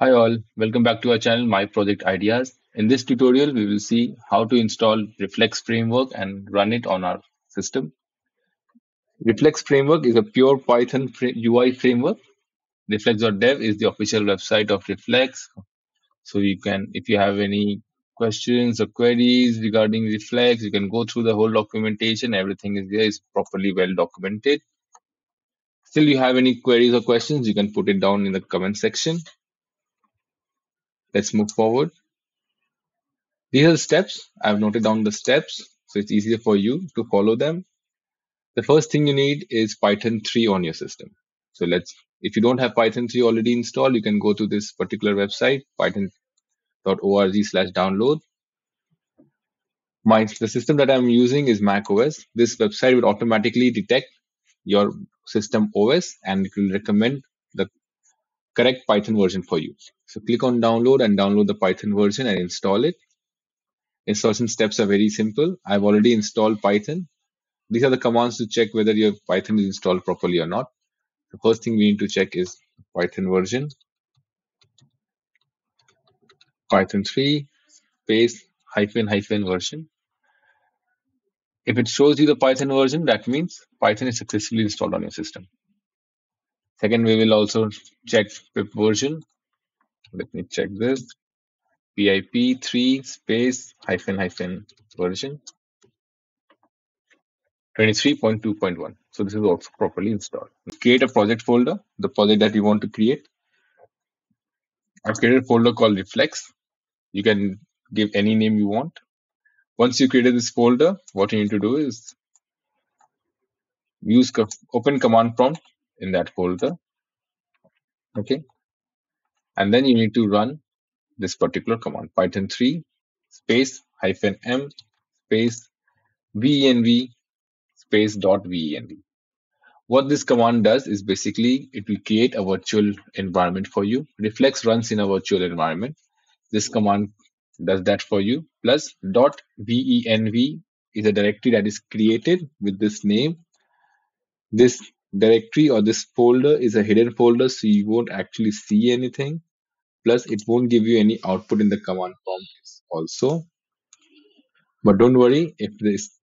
Hi all, welcome back to our channel, My Project Ideas. In this tutorial, we will see how to install Reflex framework and run it on our system. Reflex framework is a pure Python UI framework. Reflex.dev is the official website of Reflex. So you can, if you have any questions or queries regarding Reflex, you can go through the whole documentation. Everything is there, is properly well documented. Still, you have any queries or questions, you can put it down in the comment section. Let's move forward. These are the steps. I've noted down the steps, so it's easier for you to follow them. The first thing you need is Python 3 on your system. So if you don't have Python 3 already installed, you can go to this particular website, python.org/download. The system that I'm using is macOS. This website will automatically detect your system OS and it will recommend the correct Python version for you. So click on download and download the Python version and install it. Installation steps are very simple. I've already installed Python. These are the commands to check whether your Python is installed properly or not. The first thing we need to check is Python version. Python 3 space -- version. If it shows you the Python version, that means Python is successfully installed on your system. Second, we will also check pip version. Let me check this. PIP 3 space -- version 23.2.1. So this is also properly installed. Create a project folder, the project that you want to create. I've created a folder called Reflex. You can give any name you want. Once you created this folder, what you need to do is use open command prompt in that folder. Okay. And then you need to run this particular command, Python 3 space --m space venv space .venv. What this command does is basically it will create a virtual environment for you. Reflex runs in a virtual environment. This command does that for you. Plus .venv is a directory that is created with this name. This directory or this folder is a hidden folder, so you won't actually see anything. Plus, it won't give you any output in the command prompt also. But don't worry, if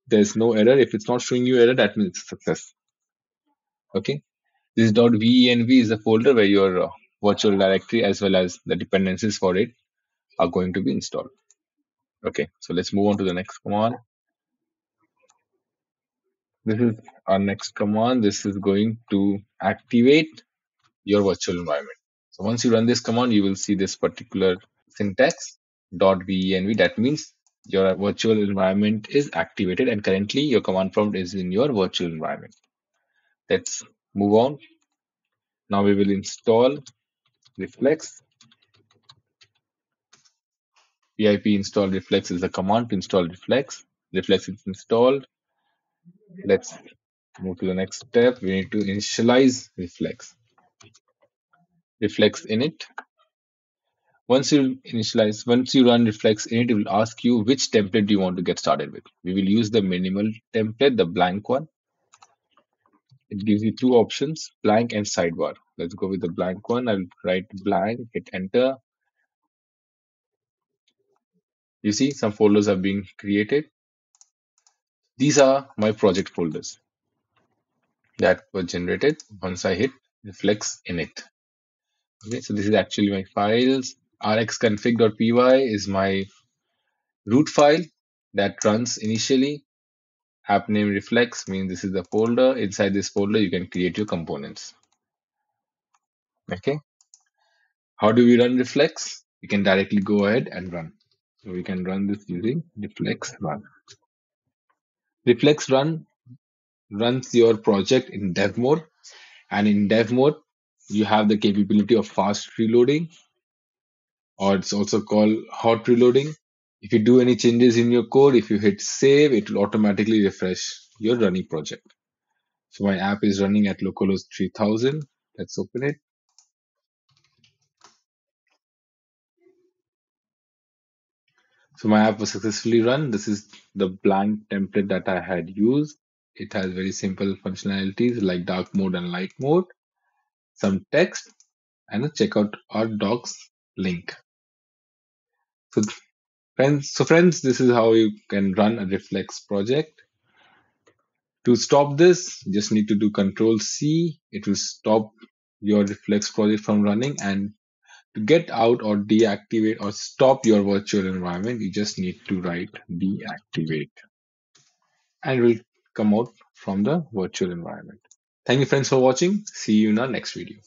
there's no error, if it's not showing you error, that means it's success. Okay, this .venv is a folder where your virtual directory as well as the dependencies for it are going to be installed. Okay, so let's move on to the next command. This is our next command. This is going to activate your virtual environment. So once you run this command, you will see this particular syntax .venv. That means your virtual environment is activated and currently your command prompt is in your virtual environment. Let's move on. Now we will install Reflex. PIP install Reflex is the command to install Reflex. Reflex is installed. Let's move to the next step. We need to initialize Reflex. Reflex init. Once you run Reflex init, it will ask you which template do you want to get started with. We will use the minimal template, the blank one. It gives you two options, blank and sidebar. Let's go with the blank one. I'll write blank, hit enter. You see some folders are being created. These are my project folders that were generated once I hit Reflex init. Okay, so this is actually my files. rxconfig.py is my root file that runs initially. App name Reflex means this is the folder. Inside this folder, you can create your components. Okay. How do we run Reflex? We can directly go ahead and run. So we can run this using Reflex run. Reflex run runs your project in dev mode, and in dev mode, you have the capability of fast reloading, or it's also called hot reloading. If you do any changes in your code, if you hit save, it will automatically refresh your running project. So my app is running at localhost 3000. Let's open it. So my app was successfully run. This is the blank template that I had used. It has very simple functionalities like dark mode and light mode, some text, and a checkout or docs link. So friends, this is how you can run a Reflex project. To stop this, you just need to do Control-C. It will stop your Reflex project from running. And to get out or deactivate or stop your virtual environment, you just need to write deactivate. And we'll come out from the virtual environment. Thank you, friends, for watching. See you in our next video.